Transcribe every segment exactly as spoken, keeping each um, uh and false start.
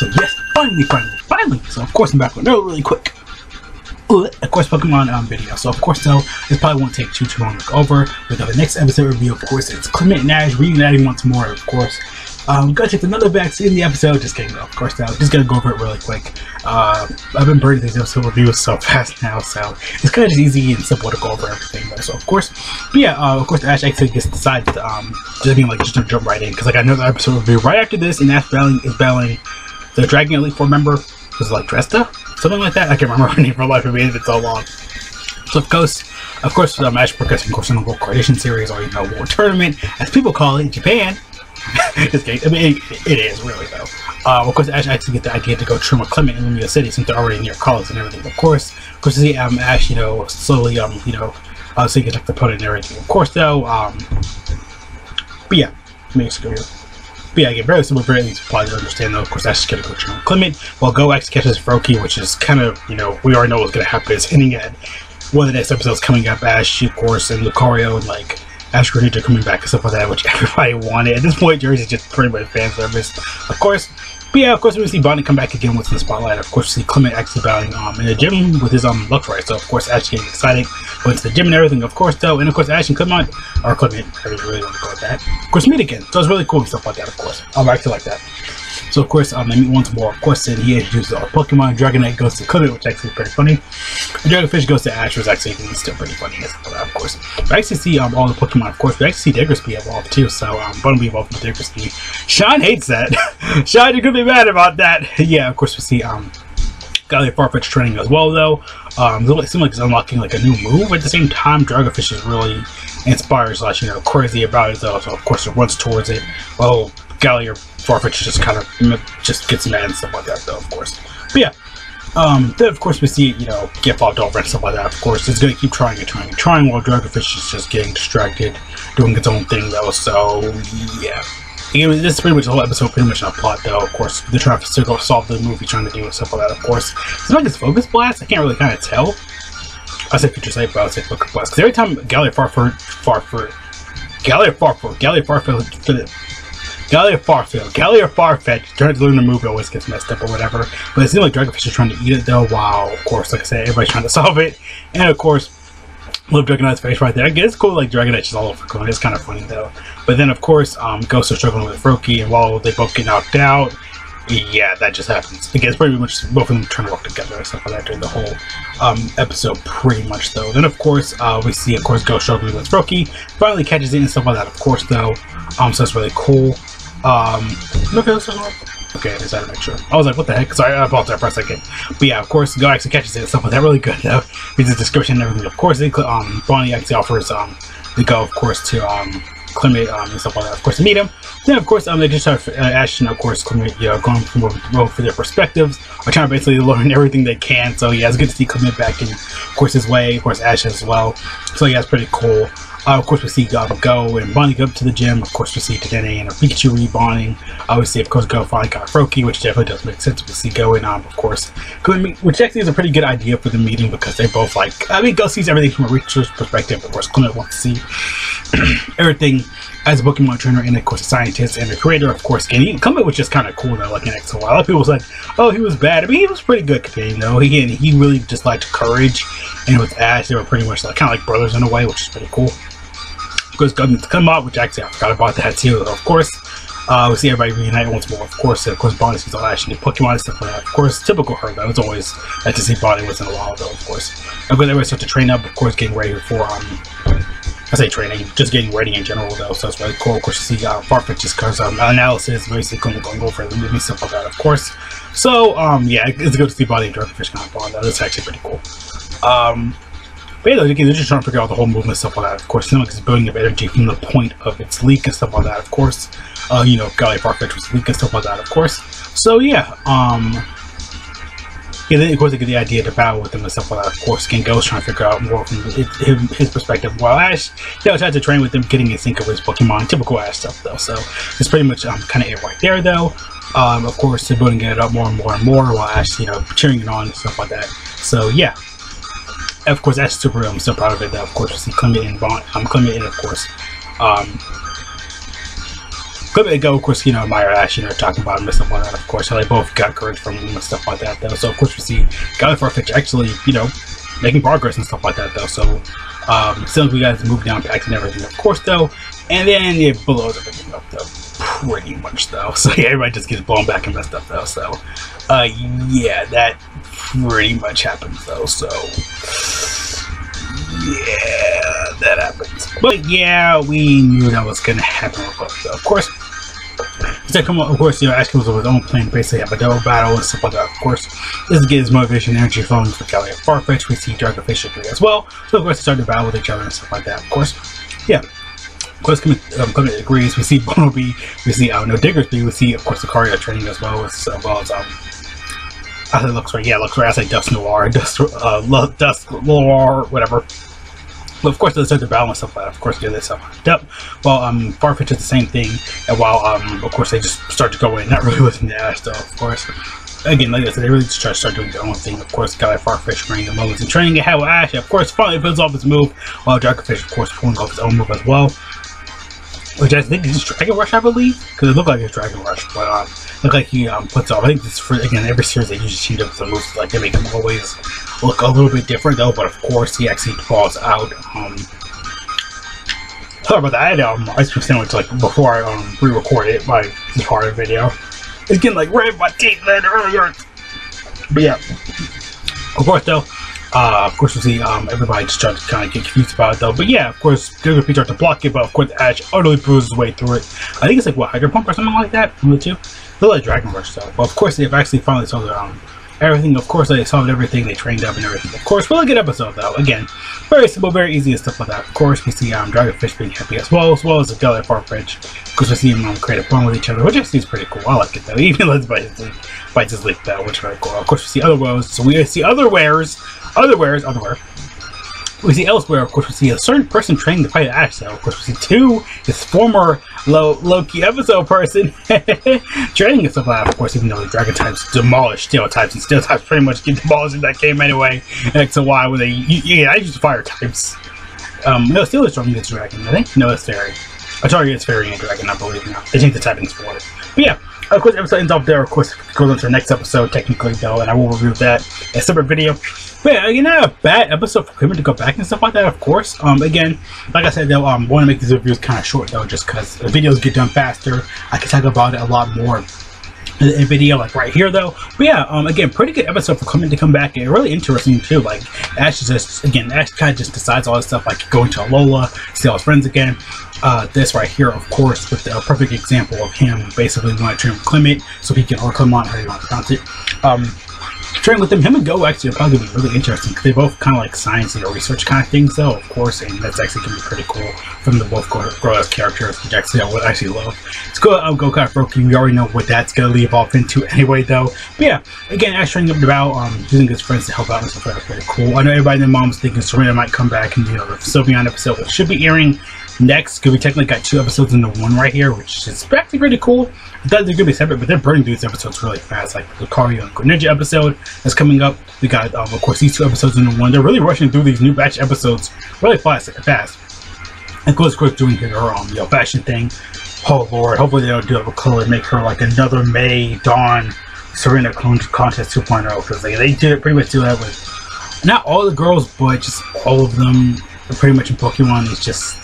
So yes, finally, finally, finally. So of course I'm back with another really quick, of course, Pokemon um, video. So of course, though, this probably won't take too too long to look over. But the next episode review, of course, it's Clement and Ash reuniting once more. Of course, um, gonna take another backseat in the episode. Just kidding, though. Of course, though, just gonna go over it really quick. Uh, I've been burning these episode reviews so fast now, so it's kind of just easy and simple to go over everything. Though. So of course, but yeah, uh, of course, Ash actually just decided to um, just being like just to jump right in because like I know the episode review right after this, and Ash battling is battling the Dragon Elite Four member. Was it like Dresta? Something like that. I can't remember her name for life. It made it so long. So of course, of course, the Ash progressing, of course, in the World Coronation Series, or you know, World Tournament, as people call it in Japan. Just kidding. I mean, it, it is really though. Uh, of course, Ash actually get the idea to go trim with Clement in Lumiose City since they're already near college and everything. Of course, of course, see um, Ash, you know, slowly, um, you know, uh, so you can check the opponent and everything. Of course, though, um, but yeah, make sure. But yeah, again, very simple, very easy to apply to understand, though. Of course, Ash is going to go trim with Clement, while Go X catches Froakie, which is kind of, you know, we already know what's going to happen. It's hinting at one of the next episodes coming up, Ash, of course, and Lucario, and, like, Ash Greninja coming back and stuff like that, which everybody wanted. At this point, Jersey's just pretty much fan service, of course. But yeah, of course, we're going to see Bonnie come back again with the spotlight. Of course, we see Clement actually battling um, in the gym with his um, Lucario. So, of course, Ash getting excited, went to the gym and everything, of course, though. And, of course, Ash and Clement, or Clement, I really want to call it that, of course, meet again. So, it's really cool and stuff like that, of course. Um, I actually like that. So, of course, um, they meet once more, of course, and he introduces our Pokemon. Dragonite goes to Clibbit, which actually is pretty funny. And Dragonfish goes to Ash, which actually is still pretty funny, of course. We actually see um, all the Pokemon, of course. We actually see Diggersby evolve, too. So, um, Bonnie evolved from Diggersby. Sean hates that. Sean, you're going to be mad about that. Yeah, of course, we see um, Galarian Farfetch'd training as well, though. Um, it seems like it's unlocking, like, a new move. At the same time, Dragonfish is really inspired slash, you know, crazy about it, though. So, of course, it runs towards it. Well, Galarian Farfetch'd just kind of just gets mad and stuff like that, though, of course. But yeah, um, then of course we see, you know, get popped over and stuff like that, of course. It's going to keep trying and trying and trying while Dragonfish is just getting distracted, doing its own thing, though, so yeah. Again, this is pretty much the whole episode, pretty much not plot, though, of course. They're trying to go solve the movie, trying to do and stuff like that, of course. It's like his focus blast, I can't really kind of tell. I say future sight, but I would say focus blast. Because every time Galarian Farfetch'd, Farfetch'd, Galarian Farfetch'd, Galarian Farfetch'd, Galarian Farfetch'd, Galarian Farfetch'd, trying to learn the move, it always gets messed up or whatever. But it seems like Dragonfish is trying to eat it though, wow, of course, like I said, everybody's trying to solve it. And of course, little Dragonite's face right there. I guess it's cool, like Dragonite is all over Clone, it's kind of funny though. But then of course, um, Ghosts are struggling with Froakie, and while they both get knocked out, yeah, that just happens. Again, it's pretty much both of them trying to work together and stuff like that during the whole um, episode, pretty much though. Then of course, uh, we see of course Ghost struggling with Froakie, finally catches it and stuff like that, of course though. Um, so it's really cool. Um, okay, I decided to make sure. I was like, what the heck? Sorry, I apologize for a second. But yeah, of course, Go actually catches it and stuff like that. Really good, though. Reads the description and everything. Of course, they, um, Bonnie actually offers um, the Go, of course, to um, Clement um, and stuff like that. Of course, to meet him. Then, of course, um, they just have uh, Ash and, of course, Clement, you know, going from both for their perspectives. Are trying to basically learn everything they can. So, yeah, it's good to see Clement back in, of course, his way. Of course, Ash as well. So, yeah, it's pretty cool. Uh, of course, we see uh, Go and Bonnie go up to the gym. Of course, we see Dedenne and Pikachu rebonding. Uh, we see, of course, Go finally got Froakie, which definitely does make sense. We see Go and, um, of course, Clement, which actually is a pretty good idea for the meeting because they both like, I mean, Go sees everything from a researcher's perspective. Of course, Clement wants to see everything as a Pokemon trainer and, of course, a scientist and a creator, of course. And he, Clement was just kind of cool, though, like, in X O. A lot of people was like, oh, he was bad. I mean, he was pretty good, you know. He, he really just liked courage. And with Ash, they were pretty much like, kind of like brothers in a way, which is pretty cool. Goes to Clemont, which actually I forgot about that too, of course. Uh, we see everybody reunite once more, of course. And of course, Bonnie sees all Ash and Pokemon and stuff like that. Of course, typical her, though. It's always nice to see Bonnie once in a while, though, of course. And because everybody starts to train up, of course, getting ready for, um, I say training, just getting ready in general, though. So it's really cool. Of course, you see uh, Farfetch'd just because um, analysis, basically going over the movie, stuff like that, of course. So, um, yeah, it's good to see Bonnie and Dragonfish kind of bond, though. That's actually pretty cool. Um, But yeah, they're just trying to figure out the whole movement and stuff like that, of course. Simic is building up energy from the point of its leak and stuff like that, of course. Uh, you know, Galarian Farfetch'd was leak and stuff like that, of course. So yeah, um... yeah, then of course they get the idea to battle with him and stuff like that, of course. Gengo's trying to figure out more from his, his, his perspective, while Ash, you know, tried to train with him, getting in sync with his Pokemon. Typical Ash stuff, though, so it's pretty much um, kind of it right there, though. Um, of course, they're building it up more and more and more, while Ash, you know, cheering it on and stuff like that. So yeah. Of course, that's super. I'm so proud of it. That of course we see Clement and Bond. I'm um, Clement and of course, um, Clibbit and Go, of course, you know, Meyer Ash, you know, talking about him and stuff like that, of course. How they both got courage from him and stuff like that, though. So, of course, we see Galarian Farfetch'd actually, you know, making progress and stuff like that, though. So, um, still, we got to move down packs and everything, of course, though. And then it blows everything up, though. Pretty much, though. So, yeah, everybody just gets blown back and messed up, though. So, uh, yeah, that pretty much happens, though. So, yeah, that happens. But, yeah, we knew that was going to happen, though. Of course, so come on, of course, you know, Ash comes up with his own plan, basically have a double battle and stuff like that, of course. This is to get his motivation and energy flowing for Galarian Farfetch'd. We see Dragonfish agree as well. So, of course, they start to battle with each other and stuff like that, of course. Yeah. Of course, um, coming to degrees, we see Bonnie, we see, I don't know, Diggersby, we see, of course, Lucario training as well, as, as well as, um, I said Lucario, yeah, Lucario, I say Dusknoir, Dust, uh, Dusknoir, whatever. But of course, they start to battle and stuff like that, of course, they do this stuff hyped up, while, um, Farfetch'd does the same thing, and while, um, of course, they just start to go in, not really listening to Ash, though, of course. Again, like I said, they really just try to start doing their own thing. Of course, Galarian Farfetch'd bringing the moves and training it. How Ash, of course, finally puts off his move, while Dragonfish, of course, pulling off his own move as well. Which I think is Dragon Rush, I believe, because it looked like it's Dragon Rush, but um, looked like he um puts off. I think this for again every series they usually change up some moves, like they make him always look a little bit different though. But of course he actually falls out. Um, sorry about that. I had um ice cream sandwich like before I um re-recorded my horror video. It's getting like right in my teeth then earlier. But yeah, of course though. Uh, of course, we see um, everybody just trying to kind of get confused about it though. But yeah, of course, Diggersby tried to block it, but of course, Ash utterly bruises his way through it. I think it's like what, Hydro Pump or something like that? From the two? They're like Dragon Rush though. But of course, they've actually finally solved their own. Everything, of course, they solved everything, they trained up and everything. Of course, really good episode though. Again, very simple, very easy and stuff like that. Of course, we see um, Dragonfish being happy as well, as well as the Galarian Farfetch'd. Of course, we see them um, create a bond with each other, which actually is pretty cool. I like it though. Even let's bite his leaf, bites his leaf though, which is very cool. Of course, we see other woes, so we see other wares. Otherwise, otherwise, we see elsewhere, of course, we see a certain person training to fight Ash, though. Of course, we see two, his former low, low-key episode person, training himself out, of course, even though the dragon types demolish steel types, and steel types pretty much get demolished in that game anyway. X and Y, where they, yeah, I use fire types. Um, no, steel is strong against dragon, I think. No, it's fairy. I target it's fairy and dragon, I believe now. They change the typings for it. But yeah. Of course, episode ends off there. Of course, it goes on to the next episode, technically, though, and I will review that in a separate video. But yeah, you know, a bad episode for him to go back and stuff like that, of course. Um, again, like I said, though, I um, want to make these reviews kind of short, though, just because the videos get done faster. I can talk about it a lot more. A video like right here though, but yeah, um, again, pretty good episode for coming to come back, and really interesting too. Like Ash just again, Ash kind of just decides all this stuff, like going to Alola, see all his friends again. Uh, this right here, of course, with the uh, perfect example of him basically wanting to train with Clement, so he can or Clemont, how you want to pronounce it. Um, train with them, him and Go actually probably be really interesting because they both kind of like science and research kind of things though, of course, and that's actually gonna be pretty cool from the both grow as characters, which actually I would actually love. It's cool. I'll go kind of broken. We already know what that's gonna leave off into anyway though. But yeah, again, Ash training up the battle, um, using his friends to help out and stuff like that's pretty cool. I know everybody in their mom's thinking Serena might come back and you know the Sylveon episode, which should be airing next because we technically got two episodes into one right here, which is actually pretty cool. I thought they're gonna be separate, but they're burning through these episodes really fast. Like the Lucario and Greninja episode that's coming up. We got um, of course these two episodes into one. They're really rushing through these new batch episodes really fast fast. And of course, Quick doing her um, you know, fashion thing. Oh lord, hopefully they don't do it with Chloe and make her like another May Dawn Serena Contest two point oh because they, they did pretty much do that with not all the girls, but just all of them pretty much in Pokemon. It's just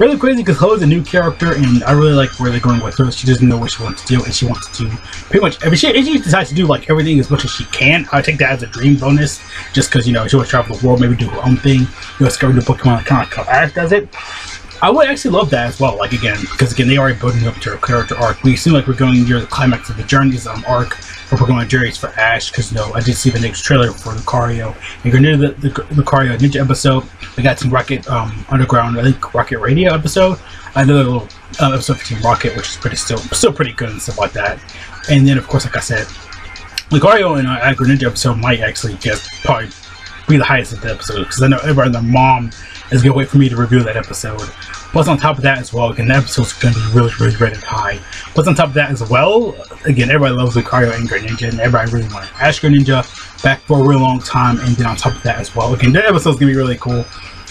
really crazy because Chloe's a new character and I really like where they're going with her. She doesn't know what she wants to do and she wants to do pretty much every she, she decides to do like everything as much as she can. I take that as a dream bonus just because, you know, she wants to travel the world, maybe do her own thing, you know, discover new Pokemon, kind of like how Ash does it. I would actually love that as well, like again, because again, they already building up to her character arc. We seem like we're going near the climax of the Journeys um, arc for Pokemon Journeys for Ash, because you know, I did see the next trailer for Lucario. And you're near the, the, the Lucario Ninja episode. We got some Rocket um, Underground, I think Rocket Radio episode. Another little uh, episode for Team Rocket, which is pretty still, still pretty good and stuff like that. And then, of course, like I said, Lucario and uh, Greninja episode might actually just probably be the highest of the episode, because I know everybody and their mom is going to wait for me to review that episode. Plus on top of that as well, again, that episode's going to be really, really rated high. Plus on top of that as well, again, everybody loves Lucario and Greninja, and everybody really wanted Ash Greninja back for a really long time, and then on top of that as well, again, that episode's going to be really cool.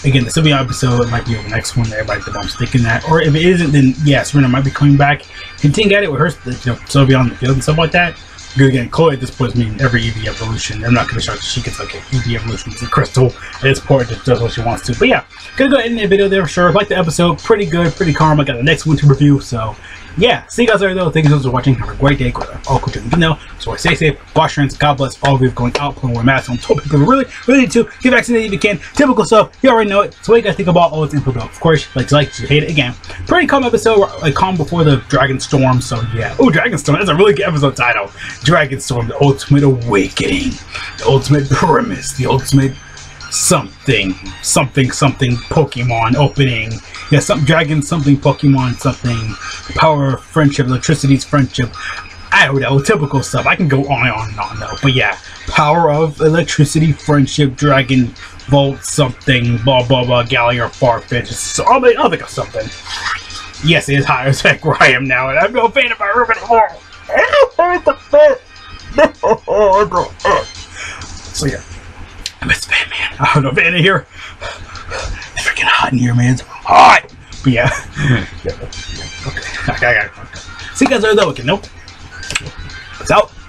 again, the Sylveon episode, it might be the next one that everybody that I'm thinking that. Or if it isn't, then yeah, Serena might be coming back and think at it with her, you know, Sylveon on the field and stuff like that. Because again, Chloe at this point is meaning every E V evolution. I'm not going to show she gets like an E V evolution to Crystal at this point, just does what she wants to. But yeah, gonna go ahead and end the video there for sure. Like the episode, pretty good, pretty calm. I got the next one to review, so yeah. See you guys later though. Thank you so much for watching. Have a great day. All cool people you know. So I stay safe, wash your hands. God bless all of you going out, putting on masks on. Told people really, really need to get vaccinated if you can. Typical stuff. You already know it. So what you guys think about all this info though? Of course, like to like to hate it again. Pretty calm episode, like calm before the Dragon Storm. So yeah. Oh, Dragon Storm. That's a really good episode title. Dragonstorm, the ultimate awakening, the ultimate premise, the ultimate something, something, something Pokemon opening. Yeah, some dragon, something Pokemon, something power, friendship, electricity's friendship. I don't know, typical stuff. I can go on and on and on though. But yeah, power of electricity, friendship, dragon, volt, something, blah blah blah, Galarian Farfetch'd, so I'll think of something. Yes, it is higher tech where I am now, and I'm no fan of my ribbon wall. It's a fit. So yeah, I miss fan, man. I don't know if fan in here. It's freaking hot in here, man. It's hot. But yeah. yeah, yeah. Okay. Okay, I got it. See you guys later though. Okay, nope. It's out.